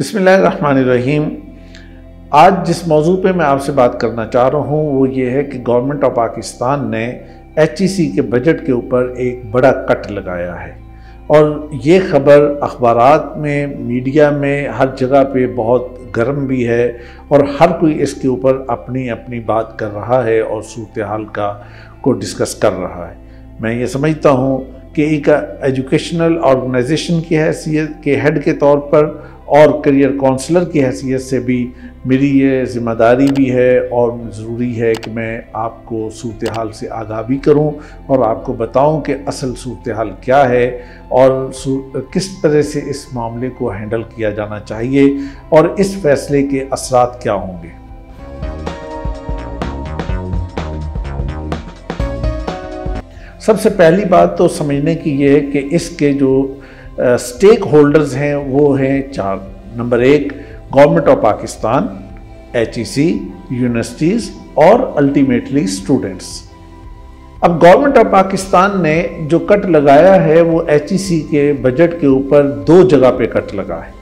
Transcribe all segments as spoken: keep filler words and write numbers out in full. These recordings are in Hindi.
बिस्मिल्लाहिर्रहमानिर्रहीम। आज जिस मौजू पे मैं आपसे बात करना चाह रहा हूँ वो ये है कि गवर्नमेंट ऑफ पाकिस्तान ने एच ई सी के बजट के ऊपर एक बड़ा कट लगाया है और ये खबर अखबारात में, मीडिया में, हर जगह पे बहुत गर्म भी है और हर कोई इसके ऊपर अपनी अपनी बात कर रहा है और सूरत हाल का को डिस्कस कर रहा है। मैं ये समझता हूँ कि एक एजुकेशनल ऑर्गेनाइजेशन की हैसियत के हेड के तौर पर और करियर काउंसलर की हैसियत से भी मेरी ये ज़िम्मेदारी भी है और ज़रूरी है कि मैं आपको सूरत हाल से आगाह भी करूं और आपको बताऊं कि असल सूरत हाल क्या है और किस तरह से इस मामले को हैंडल किया जाना चाहिए और इस फैसले के असरात क्या होंगे। सबसे पहली बात तो समझने की ये है कि इसके जो स्टेक होल्डर्स हैं वो हैं चार। नंबर एक, government of Pakistan, H E C, universities और अल्टीमेटली स्टूडेंट्स। अब गवर्नमेंट ऑफ पाकिस्तान ने जो कट लगाया है वो एच ई सी के बजट के ऊपर दो जगह पे कट लगा है।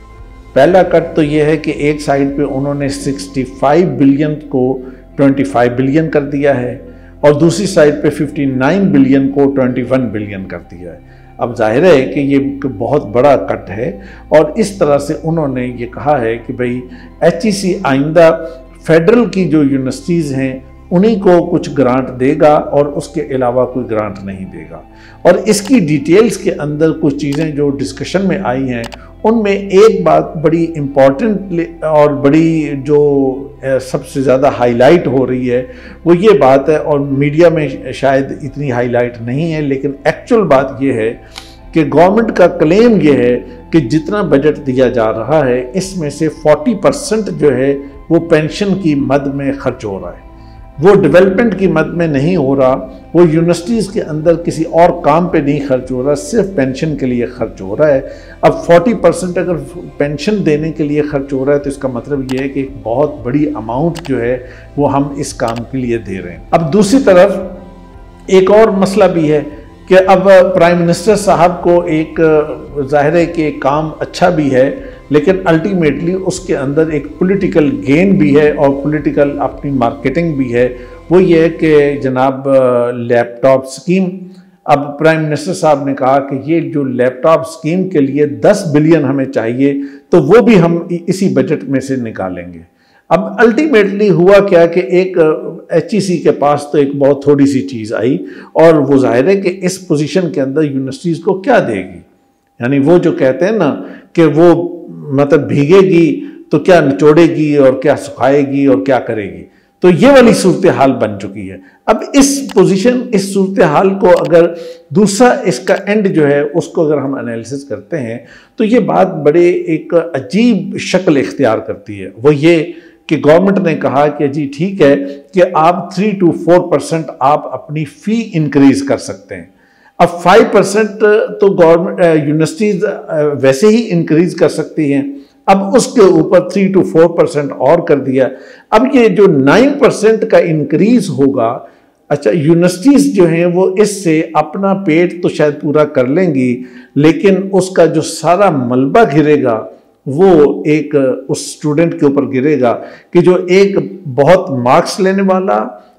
पहला कट तो ये है कि एक साइड पे उन्होंने पैंसठ बिलियन को पच्चीस बिलियन कर दिया है और दूसरी साइड पे उनसठ बिलियन को इक्कीस बिलियन कर दिया है। अब जाहिर है कि ये बहुत बड़ा कट है और इस तरह से उन्होंने ये कहा है कि भाई एच ई सी आइंदा फेडरल की जो यूनिवर्सिटीज़ हैं उन्हीं को कुछ ग्रांट देगा और उसके अलावा कोई ग्रांट नहीं देगा। और इसकी डिटेल्स के अंदर कुछ चीज़ें जो डिस्कशन में आई हैं उनमें एक बात बड़ी इम्पॉर्टेंट और बड़ी जो सबसे ज़्यादा हाईलाइट हो रही है वो ये बात है, और मीडिया में शायद इतनी हाईलाइट नहीं है, लेकिन एक्चुअल बात ये है कि गवर्नमेंट का क्लेम ये है कि जितना बजट दिया जा रहा है इसमें से फोर्टी परसेंट जो है वो पेंशन की मद में खर्च हो रहा है। वो डेवलपमेंट की मद में नहीं हो रहा, वो यूनिवर्सिटीज़ के अंदर किसी और काम पे नहीं खर्च हो रहा, सिर्फ पेंशन के लिए खर्च हो रहा है। अब चालीस परसेंट अगर पेंशन देने के लिए खर्च हो रहा है तो इसका मतलब ये है कि एक बहुत बड़ी अमाउंट जो है वो हम इस काम के लिए दे रहे हैं। अब दूसरी तरफ एक और मसला भी है कि अब प्राइम मिनिस्टर साहब को एक जाहिर है कि काम अच्छा भी है लेकिन अल्टीमेटली उसके अंदर एक पॉलिटिकल गेन भी है और पॉलिटिकल अपनी मार्केटिंग भी है। वो ये है कि जनाब लैपटॉप स्कीम, अब प्राइम मिनिस्टर साहब ने कहा कि ये जो लैपटॉप स्कीम के लिए दस बिलियन हमें चाहिए तो वो भी हम इसी बजट में से निकालेंगे। अब अल्टीमेटली हुआ क्या कि एक एच ई सी के पास तो एक बहुत थोड़ी सी चीज़ आई और वो जाहिर है कि इस पोजीशन के अंदर यूनिवर्सिटीज़ को क्या देगी, यानी वो जो कहते हैं ना कि वो मतलब भीगेगी तो क्या निचोड़ेगी और क्या सुखाएगी और क्या करेगी, तो ये वाली सूरत हाल बन चुकी है। अब इस पोजीशन, इस सूरत हाल को अगर दूसरा इसका एंड जो है उसको अगर हम एनालिसिस करते हैं तो ये बात बड़े एक अजीब शक्ल इख्तियार करती है। वो ये कि गवर्नमेंट ने कहा कि जी ठीक है कि आप थ्री टू फोर परसेंट आप अपनी फ़ी इंक्रीज़ कर सकते हैं। अब फाइव परसेंट तो गवर्नमेंट यूनिवर्सिटीज़ वैसे ही इंक्रीज़ कर सकती हैं, अब उसके ऊपर थ्री टू फोर परसेंट और कर दिया। अब ये जो नाइन परसेंट का इंक्रीज़ होगा, अच्छा यूनिवर्सिटीज़ जो हैं वो इससे अपना पेट तो शायद पूरा कर लेंगी लेकिन उसका जो सारा मलबा गिरेगा वो एक उस स्टूडेंट के ऊपर गिरेगा कि जो एक बहुत मार्क्स लेने वाला,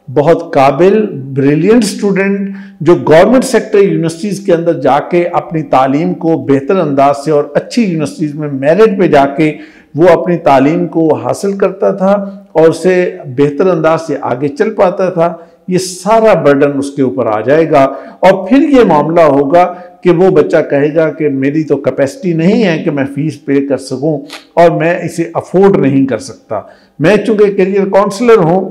बहुत काबिल, ब्रिलियंट स्टूडेंट जो गवर्नमेंट सेक्टर यूनिवर्सिटीज़ के अंदर जाके अपनी तालीम को बेहतर अंदाज से और अच्छी यूनिवर्सिटीज़ में मेरिट पे जाके वो अपनी तालीम को हासिल करता था और उसे बेहतर अंदाज से आगे चल पाता था, ये सारा बर्डन उसके ऊपर आ जाएगा। और फिर ये मामला होगा कि वो बच्चा कहेगा कि मेरी तो कैपेसिटी नहीं है कि मैं फ़ीस पे कर सकूं और मैं इसे अफोर्ड नहीं कर सकता। मैं चूँकि करियर काउंसलर हूँ,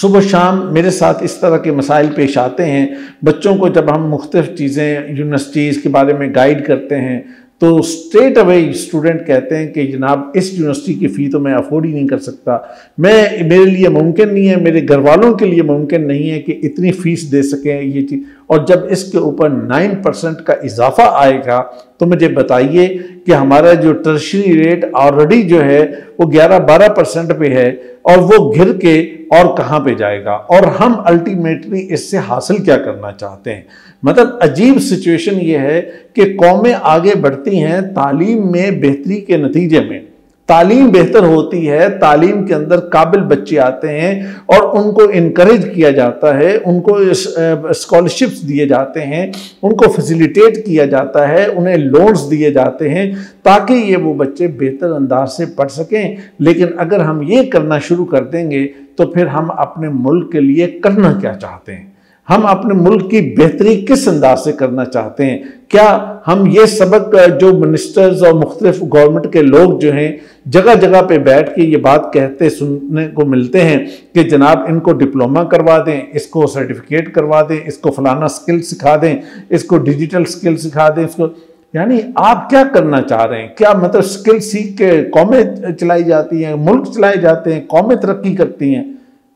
सुबह शाम मेरे साथ इस तरह के मसाइल पेश आते हैं। बच्चों को जब हम मुख्तलिफ़ चीज़ें यूनिवर्सिटीज़ के बारे में गाइड करते हैं तो स्ट्रेट अवे स्टूडेंट कहते हैं कि जनाब इस यूनिवर्सिटी की फ़ी तो मैं अफोर्ड ही नहीं कर सकता, मैं मेरे लिए मुमकिन नहीं है, मेरे घर वालों के लिए मुमकिन नहीं है कि इतनी फ़ीस दे सकें ये चीज़। और जब इसके ऊपर नाइन परसेंट का इजाफा आएगा तो मुझे बताइए कि हमारा जो टर्शरी रेट ऑलरेडी जो है वो ग्यारह बारह परसेंट पे है और वो घिर के और कहाँ पे जाएगा और हम अल्टीमेटली इससे हासिल क्या करना चाहते हैं। मतलब अजीब सिचुएशन ये है कि कौमें आगे बढ़ती हैं तालीम में, बेहतरी के नतीजे में, तालीम बेहतर होती है, तालीम के अंदर काबिल बच्चे आते हैं और उनको इनकरेज किया जाता है, उनको स्कॉलरशिप्स दिए जाते हैं, उनको फैसिलिटेट किया जाता है, उन्हें लोन्स दिए जाते हैं ताकि ये वो बच्चे बेहतर अंदाज से पढ़ सकें। लेकिन अगर हम ये करना शुरू कर देंगे तो फिर हम अपने मुल्क के लिए करना क्या चाहते हैं, हम अपने मुल्क की बेहतरी किस अंदाज से करना चाहते हैं? क्या हम ये सबक जो मिनिस्टर्स और मुख्तलिफ गवर्नमेंट के लोग जो हैं जगह जगह पे बैठ के ये बात कहते सुनने को मिलते हैं कि जनाब इनको डिप्लोमा करवा दें, इसको सर्टिफिकेट करवा दें, इसको फलाना स्किल सिखा दें, इसको डिजिटल स्किल सिखा दें, इसको, यानी आप क्या करना चाह रहे हैं? क्या मतलब स्किल सीख के कौमें चलाई जाती हैं, मुल्क चलाए जाते हैं, कौमें तरक्की करती हैं?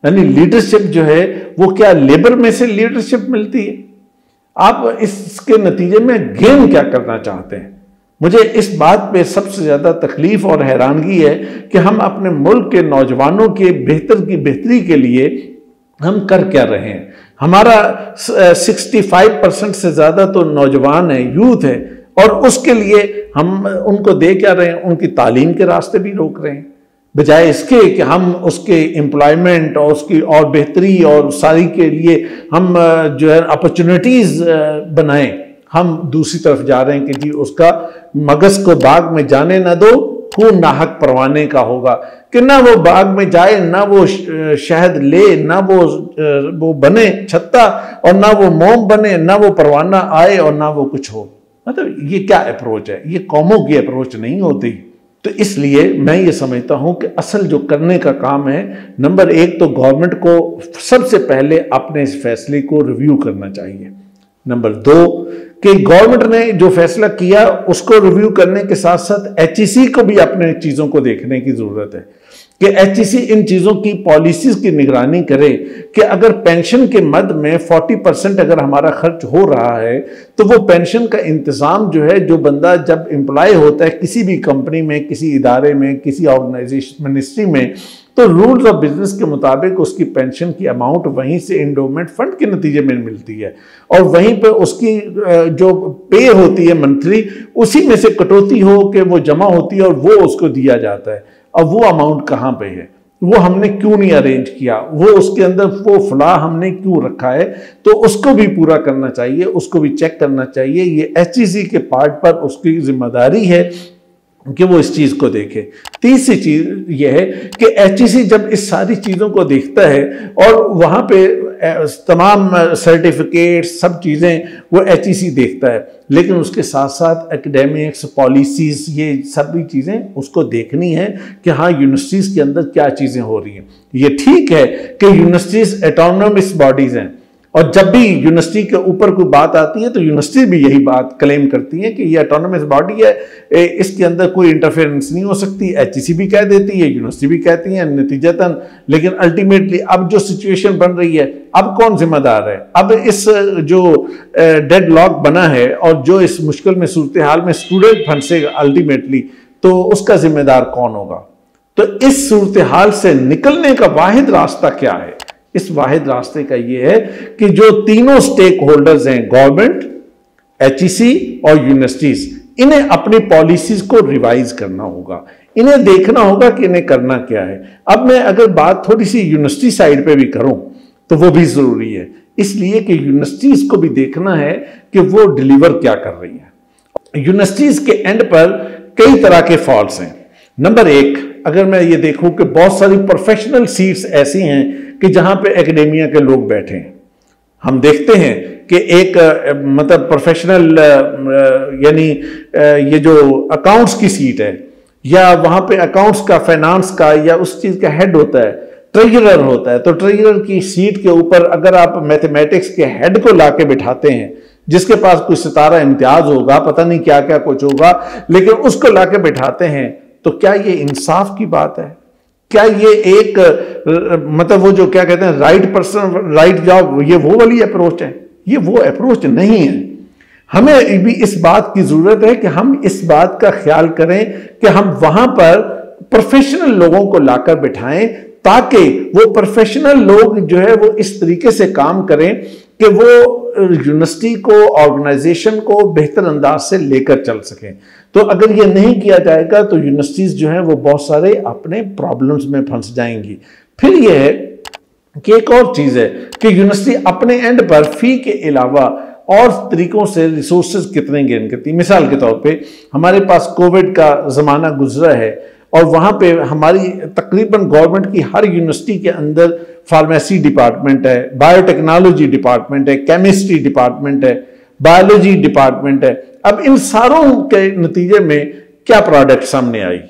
यानी लीडरशिप जो है वो क्या लेबर में से लीडरशिप मिलती है? आप इसके नतीजे में गेम क्या करना चाहते हैं? मुझे इस बात पे सबसे ज़्यादा तकलीफ और हैरानगी है कि हम अपने मुल्क के नौजवानों के बेहतर की बेहतरी के लिए हम कर क्या रहे हैं। हमारा पैंसठ परसेंट से ज़्यादा तो नौजवान है, यूथ है, और उसके लिए हम उनको दे क्या रहे हैं, उनकी तालीम के रास्ते भी रोक रहे हैं, बजाय इसके कि हम उसके एम्प्लॉयमेंट और उसकी और बेहतरी और सारी के लिए हम जो है अपॉर्चुनिटीज़ बनाएं। हम दूसरी तरफ जा रहे हैं कि जी उसका मगज़ को बाग में जाने ना दो, खून नाहक परवाने का होगा कि ना वो बाग में जाए, ना वो शहद ले, ना वो वो बने छत्ता, और ना वो मोम बने, ना वो परवाना आए, और ना वो कुछ हो। मतलब ये क्या अप्रोच है? ये कौमों की अप्रोच नहीं होती। तो इसलिए मैं ये समझता हूँ कि असल जो करने का काम है, नंबर एक तो गवर्नमेंट को सबसे पहले अपने इस फैसले को रिव्यू करना चाहिए। नंबर दो कि गवर्नमेंट ने जो फैसला किया उसको रिव्यू करने के साथ साथ एच ई सी को भी अपने चीज़ों को देखने की ज़रूरत है कि एच ई सी इन चीज़ों की पॉलिसीज़ की निगरानी करे कि अगर पेंशन के मद में चालीस परसेंट अगर हमारा खर्च हो रहा है तो वो पेंशन का इंतज़ाम जो है, जो बंदा जब एम्प्लॉय होता है किसी भी कंपनी में, किसी इदारे में, किसी ऑर्गेनाइजेशन मिनिस्ट्री में, तो रूल्स ऑफ बिजनेस के मुताबिक उसकी पेंशन की अमाउंट वहीं से एंडोमेंट फंड के नतीजे में मिलती है और वहीं पर उसकी जो पे होती है मंथली, उसी में से कटौती हो के वो जमा होती है और वो उसको दिया जाता है। अब वो अमाउंट कहाँ पे है, वो हमने क्यों नहीं अरेंज किया, वो उसके अंदर वो फला हमने क्यों रखा है, तो उसको भी पूरा करना चाहिए, उसको भी चेक करना चाहिए। ये एच ई सी के पार्ट पर उसकी जिम्मेदारी है कि वो इस चीज़ को देखे। तीसरी चीज़ ये है कि एच ई सी जब इस सारी चीज़ों को देखता है और वहाँ पे तमाम सर्टिफिकेट सब चीज़ें वो एच ई सी देखता है, लेकिन उसके साथ साथ एकेडमिक्स, पॉलिसीज़, ये सभी चीज़ें उसको देखनी है कि हाँ यूनिवर्सिटीज़ के अंदर क्या चीज़ें हो रही हैं। ये ठीक है कि यूनिवर्सिटीज़ एटोनोमस बॉडीज़ हैं और जब भी यूनिवर्सिटी के ऊपर कोई बात आती है तो यूनिवर्सिटी भी यही बात क्लेम करती है कि ये ऑटोनोमस बॉडी है, इसके अंदर कोई इंटरफेरेंस नहीं हो सकती। एच ई सी भी कह देती है, यूनिवर्सिटी भी कहती है नतीजतन, लेकिन अल्टीमेटली अब जो सिचुएशन बन रही है, अब कौन जिम्मेदार है? अब इस जो डेड लॉक बना है और जो इस मुश्किल में सूरत हाल में स्टूडेंट फंसेगा अल्टीमेटली, तो उसका जिम्मेदार कौन होगा? तो इस सूरत हाल से निकलने का वाहिद रास्ता क्या है? इस वाहिद रास्ते का ये है कि जो तीनों स्टेक होल्डर्स हैं, गवर्नमेंट, एच ई सी और यूनिवर्सिटीज, इन्हें अपनी पॉलिसीज को रिवाइज करना होगा, इन्हें देखना होगा कि इन्हें करना क्या है। अब मैं अगर बात थोड़ी सी यूनिवर्सिटी साइड पे भी करूं तो वो भी जरूरी है, इसलिए कि यूनिवर्सिटीज को भी देखना है कि वो डिलीवर क्या कर रही है। यूनिवर्सिटीज के एंड पर कई तरह के फॉल्ट्स हैं। नंबर एक, अगर मैं ये देखूं कि बहुत सारी प्रोफेशनल सीट्स ऐसी हैं कि जहां पे एकेडेमिया के लोग बैठे हैं। हम देखते हैं कि एक मतलब प्रोफेशनल यानी ये जो अकाउंट्स की सीट है, या वहां पे अकाउंट्स का, फाइनेंस का, या उस चीज़ का हेड होता है, ट्रेजरर होता है, तो ट्रेजरर की सीट के ऊपर अगर आप मैथमेटिक्स के हेड को ला के बिठाते हैं जिसके पास कुछ सितारा इम्तियाज होगा, पता नहीं क्या क्या कुछ होगा, लेकिन उसको ला के बिठाते हैं, तो क्या ये इंसाफ की बात है? क्या ये एक मतलब वो जो क्या कहते हैं राइट पर्सन राइट जॉब, ये वो वाली अप्रोच है? ये वो अप्रोच नहीं है। हमें भी इस बात की जरूरत है कि हम इस बात का ख्याल करें कि हम वहां पर प्रोफेशनल लोगों को लाकर बिठाएं ताकि वो प्रोफेशनल लोग जो है वो इस तरीके से काम करें कि वो यूनिवर्सिटी को, ऑर्गेनाइजेशन को बेहतर अंदाज से लेकर चल सकें। तो अगर ये नहीं किया जाएगा तो यूनिवर्सिटीज़ जो हैं वो बहुत सारे अपने प्रॉब्लम्स में फंस जाएंगी। फिर ये है कि एक और चीज़ है कि यूनिवर्सिटी अपने एंड पर फी के अलावा और तरीक़ों से रिसोर्सेज कितने गेन करती है। मिसाल के तौर पे हमारे पास कोविड का ज़माना गुजरा है और वहाँ पे हमारी तकरीबन गवर्नमेंट की हर यूनिवर्सिटी के अंदर फार्मेसी डिपार्टमेंट है, बायोटेक्नोलॉजी डिपार्टमेंट है, केमिस्ट्री डिपार्टमेंट है, बायोलॉजी डिपार्टमेंट है। अब इन सारों के नतीजे में क्या प्रोडक्ट सामने आई,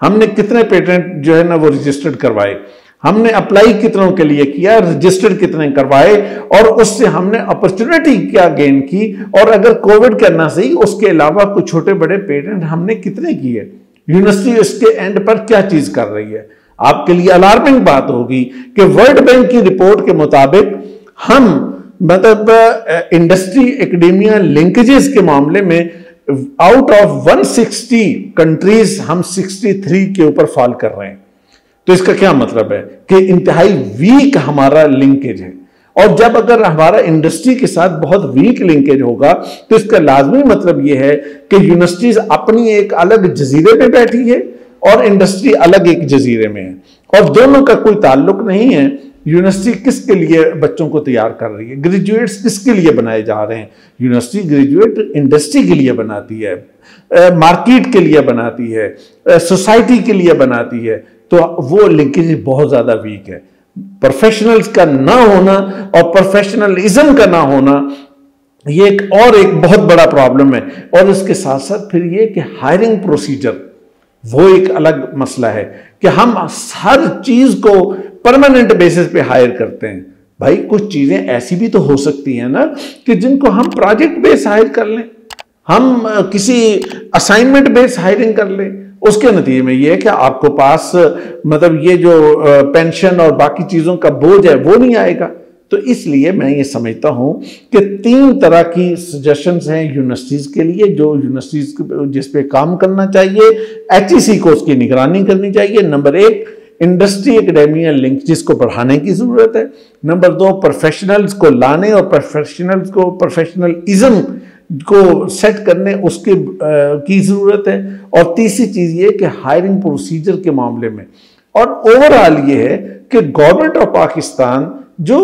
हमने कितने पेटेंट जो है ना वो रजिस्टर्ड करवाए, हमने अप्लाई कितनों के लिए किया, रजिस्टर कितने करवाए और उससे हमने अपॉर्चुनिटी क्या गेन की, और अगर कोविड करना सही उसके अलावा कुछ छोटे बड़े पेटेंट हमने कितने किए, यूनिवर्सिटी इसके एंड पर क्या चीज कर रही है। आपके लिए अलार्मिंग बात होगी कि वर्ल्ड बैंक की रिपोर्ट के मुताबिक हम मतलब इंडस्ट्री एकेडेमिया लिंकेजेस के मामले में आउट ऑफ एक सौ साठ कंट्रीज हम तिरसठ के ऊपर फॉल कर रहे हैं। तो इसका क्या मतलब है कि इंतहाई वीक हमारा लिंकेज है, और जब अगर हमारा इंडस्ट्री के साथ बहुत वीक लिंकेज होगा तो इसका लाजमी मतलब यह है कि यूनिवर्सिटीज अपनी एक अलग जजीरे पे बैठी है और इंडस्ट्री अलग एक जजीरे में है और दोनों का कोई ताल्लुक नहीं है। यूनिवर्सिटी किसके लिए बच्चों को तैयार कर रही है, ग्रेजुएट्स किसके लिए बनाए जा रहे हैं, यूनिवर्सिटी ग्रेजुएट इंडस्ट्री के लिए बनाती है, मार्केट के लिए बनाती है, सोसाइटी के लिए बनाती है, तो वो लिंकेज बहुत ज़्यादा वीक है। प्रोफेशनल्स का ना होना और प्रोफेशनलिज्म का ना होना ये एक और एक बहुत बड़ा प्रॉब्लम है। और इसके साथ साथ फिर ये कि हायरिंग प्रोसीजर वो एक अलग मसला है कि हम हर चीज़ को परमानेंट बेसिस पे हायर करते हैं। भाई कुछ चीज़ें ऐसी भी तो हो सकती हैं ना कि जिनको हम प्रोजेक्ट बेस हायर कर लें, हम किसी असाइनमेंट बेस हायरिंग कर लें, उसके नतीजे में ये है कि आपको पास मतलब ये जो पेंशन और बाकी चीज़ों का बोझ है वो नहीं आएगा। तो इसलिए मैं ये समझता हूँ कि तीन तरह की सजेशंस हैं यूनिवर्सिटीज़ के लिए जो यूनिवर्सिटीज़ जिस पे काम करना चाहिए, एच ई सी को उसकी निगरानी करनी चाहिए। नंबर एक, इंडस्ट्री एकेडेमिया लिंक जिसको बढ़ाने की ज़रूरत है। नंबर दो, प्रोफेशनल्स को लाने और प्रोफेशनल्स को प्रोफेशनलिज्म को सेट करने उसके की ज़रूरत है। और तीसरी चीज़ ये कि हायरिंग प्रोसीजर के मामले में। और ओवरऑल ये है कि गवर्नमेंट ऑफ पाकिस्तान जो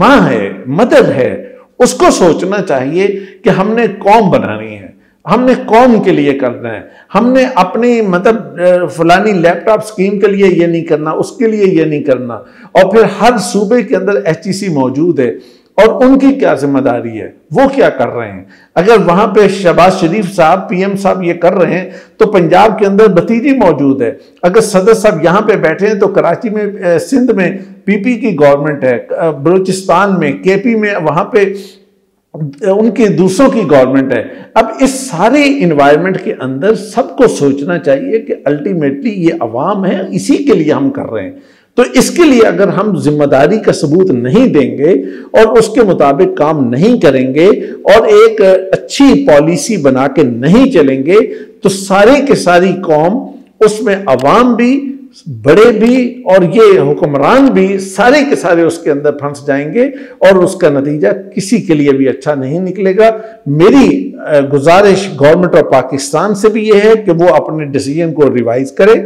माँ है, मदर है, उसको सोचना चाहिए कि हमने कौम बनानी है, हमने कौम के लिए करना है, हमने अपनी मतलब फलानी लैपटॉप स्कीम के लिए ये नहीं करना, उसके लिए ये नहीं करना। और फिर हर सूबे के अंदर एच ई सी मौजूद है और उनकी क्या जिम्मेदारी है, वो क्या कर रहे हैं। अगर वहाँ पे शहबाज शरीफ साहब पी एम साहब ये कर रहे हैं तो पंजाब के अंदर भतीजी मौजूद है, अगर सदर साहब यहाँ पे बैठे हैं तो कराची में, सिंध में पी पी की गवर्नमेंट है, बलूचिस्तान में, के पी में वहाँ पे उनके दूसरों की गवर्नमेंट है। अब इस सारे इन्वायरमेंट के अंदर सबको सोचना चाहिए कि अल्टीमेटली ये अवाम है, इसी के लिए हम कर रहे हैं। तो इसके लिए अगर हम जिम्मेदारी का सबूत नहीं देंगे और उसके मुताबिक काम नहीं करेंगे और एक अच्छी पॉलिसी बना के नहीं चलेंगे तो सारे के सारी कौम, उसमें अवाम भी, बड़े भी और ये हुक्मरान भी, सारे के सारे उसके अंदर फंस जाएंगे और उसका नतीजा किसी के लिए भी अच्छा नहीं निकलेगा। मेरी गुजारिश गवर्नमेंट ऑफ पाकिस्तान से भी ये है कि वो अपने डिसीजन को रिवाइज करे,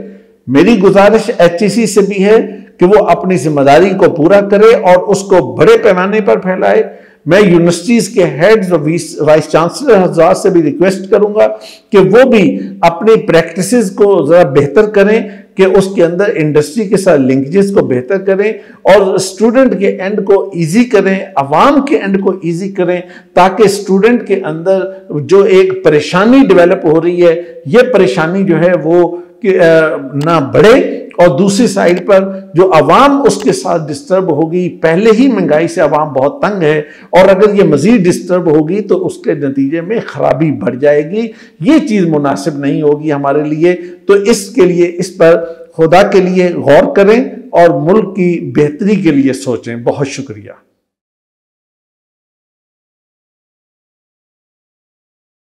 मेरी गुजारिश एच ई सी से भी है कि वो अपनी जिम्मेदारी को पूरा करे और उसको बड़े पैमाने पर फैलाए। मैं यूनिवर्सिटीज़ के हेड्स और वाइस चांसलर हजरात से भी रिक्वेस्ट करूंगा कि वो भी अपनी प्रैक्टिसेस को ज़रा बेहतर करें कि उसके अंदर इंडस्ट्री के साथ लिंकेजेस को बेहतर करें और स्टूडेंट के एंड को इजी करें, आवाम के एंड को इजी करें, ताकि स्टूडेंट के अंदर जो एक परेशानी डेवलप हो रही है ये परेशानी जो है वो ना बढ़े। और दूसरी साइड पर जो आवाम उसके साथ डिस्टर्ब होगी, पहले ही महंगाई से आवाम बहुत तंग है और अगर ये मज़ीद डिस्टर्ब होगी तो उसके नतीजे में खराबी बढ़ जाएगी, ये चीज़ मुनासिब नहीं होगी हमारे लिए। तो इसके लिए इस पर खुदा के लिए गौर करें और मुल्क की बेहतरी के लिए सोचें। बहुत शुक्रिया।